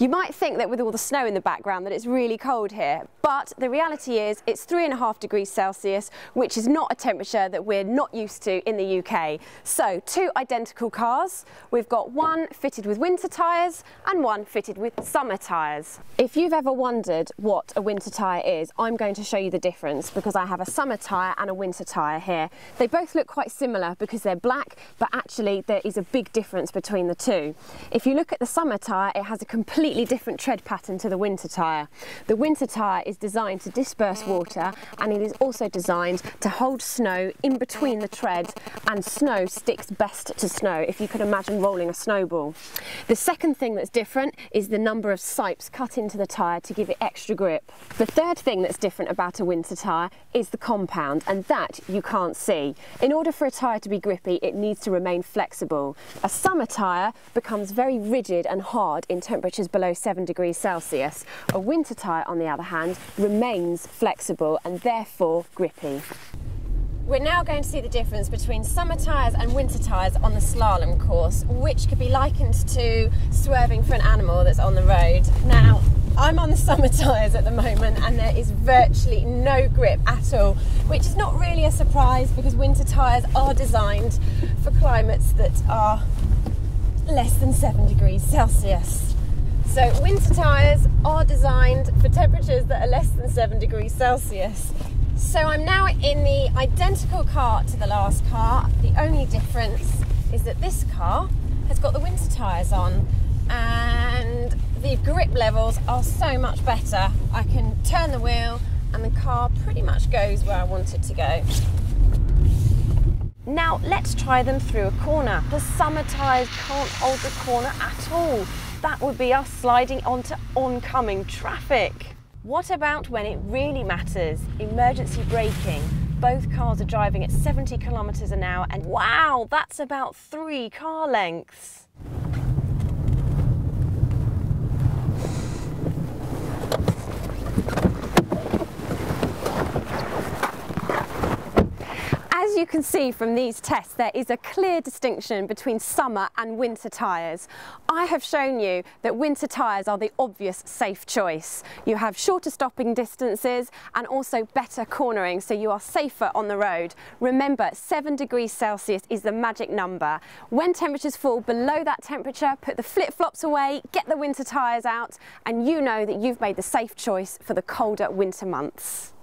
You might think that with all the snow in the background that it's really cold here, but the reality is it's 3.5 degrees Celsius, which is not a temperature that we're not used to in the UK. So two identical cars, we've got one fitted with winter tyres and one fitted with summer tyres. If you've ever wondered what a winter tyre is, I'm going to show you the difference because I have a summer tyre and a winter tyre here. They both look quite similar because they're black, but actually there is a big difference between the two. If you look at the summer tyre, it has a completely different tread pattern to the winter tyre. The winter tyre is designed to disperse water, and it is also designed to hold snow in between the tread, and snow sticks best to snow, if you could imagine rolling a snowball. The second thing that's different is the number of sipes cut into the tyre to give it extra grip. The third thing that's different about a winter tyre is the compound, and that you can't see. In order for a tyre to be grippy, it needs to remain flexible. A summer tyre becomes very rigid and hard in temperatures below 7 degrees Celsius. A winter tyre, on the other hand, remains flexible and therefore grippy. We're now going to see the difference between summer tyres and winter tyres on the slalom course, which could be likened to swerving for an animal that's on the road. Now, I'm on the summer tyres at the moment and there is virtually no grip at all, which is not really a surprise because winter tyres are designed for climates that are less than 7 degrees Celsius. So winter tyres are designed for temperatures that are less than 7 degrees Celsius. So I'm now in the identical car to the last car. The only difference is that this car has got the winter tyres on and the grip levels are so much better. I can turn the wheel and the car pretty much goes where I want it to go. Now let's try them through a corner. The summer tyres can't hold the corner at all. That would be us sliding onto oncoming traffic. What about when it really matters? Emergency braking. Both cars are driving at 70 kilometres an hour and wow, that's about 3 car lengths. As you can see from these tests, there is a clear distinction between summer and winter tyres. I have shown you that winter tyres are the obvious safe choice. You have shorter stopping distances and also better cornering, so you are safer on the road. Remember, 7 degrees Celsius is the magic number. When temperatures fall below that temperature, put the flip-flops away, get the winter tyres out, and you know that you've made the safe choice for the colder winter months.